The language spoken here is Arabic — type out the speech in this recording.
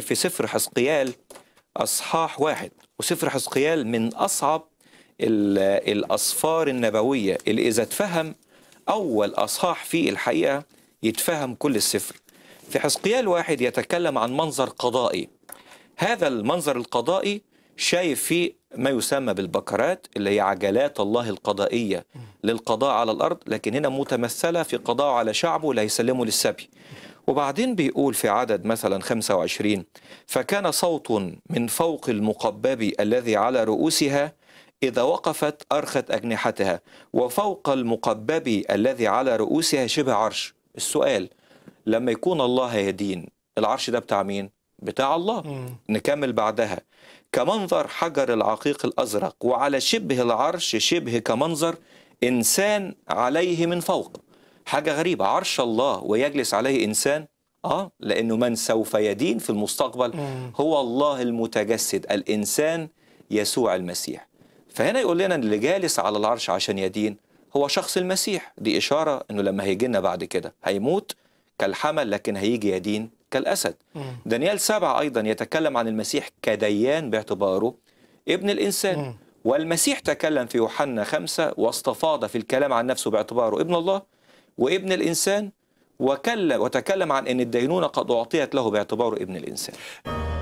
في سفر حزقيال أصحاح 1، وسفر حزقيال من أصعب الأسفار النبوية اللي إذا اتفهم أول أصحاح فيه الحقيقة يتفهم كل السفر. في حزقيال 1 يتكلم عن منظر قضائي. هذا المنظر القضائي شايف فيه ما يسمى بالبكرات اللي هي عجلات الله القضائية للقضاء على الأرض، لكن هنا متمثلة في قضاء على شعبه اللي هيسلمه للسبي. وبعدين بيقول في عدد مثلا 25: فكان صوت من فوق المقبب الذي على رؤوسها إذا وقفت أرخت أجنحتها، وفوق المقبب الذي على رؤوسها شبه عرش. السؤال، لما يكون الله هيدين العرش ده بتاع مين؟ بتاع الله. نكمل بعدها: كمنظر حجر العقيق الأزرق، وعلى شبه العرش شبه كمنظر إنسان عليه من فوق. حاجة غريبة، عرش الله ويجلس عليه إنسان، لأنه من سوف يدين في المستقبل هو الله المتجسد الإنسان يسوع المسيح. فهنا يقول لنا اللي جالس على العرش عشان يدين هو شخص المسيح. دي إشارة أنه لما هيجي لنا بعد كده هيموت كالحمل لكن هيجي يدين كالأسد. دانيال 7 أيضا يتكلم عن المسيح كديان باعتباره ابن الإنسان. والمسيح تكلم في يوحنا 5 واستفاض في الكلام عن نفسه باعتباره ابن الله وابن الإنسان، وتكلم عن أن الدينونة قد أعطيت له باعتباره ابن الإنسان.